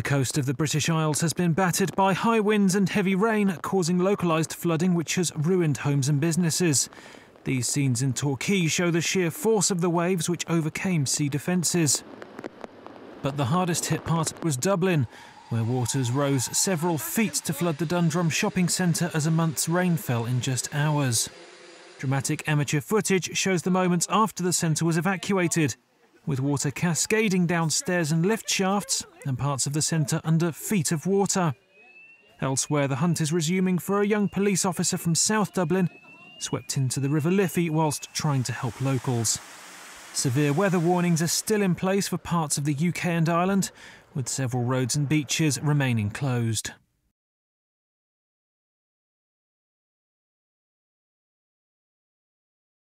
The coast of the British Isles has been battered by high winds and heavy rain, causing localised flooding which has ruined homes and businesses. These scenes in Torquay show the sheer force of the waves which overcame sea defences. But the hardest hit part was Dublin, where waters rose several feet to flood the Dundrum shopping centre as a month's rain fell in just hours. Dramatic amateur footage shows the moments after the centre was evacuated, with water cascading down stairs and lift shafts and parts of the centre under feet of water. Elsewhere, the hunt is resuming for a young police officer from South Dublin swept into the River Liffey whilst trying to help locals. Severe weather warnings are still in place for parts of the UK and Ireland, with several roads and beaches remaining closed.